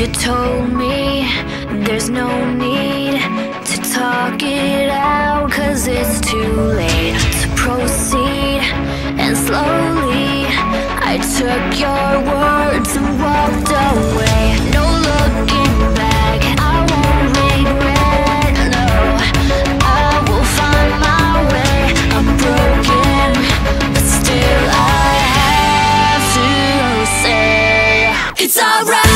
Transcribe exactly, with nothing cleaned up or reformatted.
You told me there's no need to talk it out, cause it's too late to proceed, and slowly I took your words and walked away. No looking back, I won't regret, no, I will find my way. I'm broken, but still I have to say it's alright.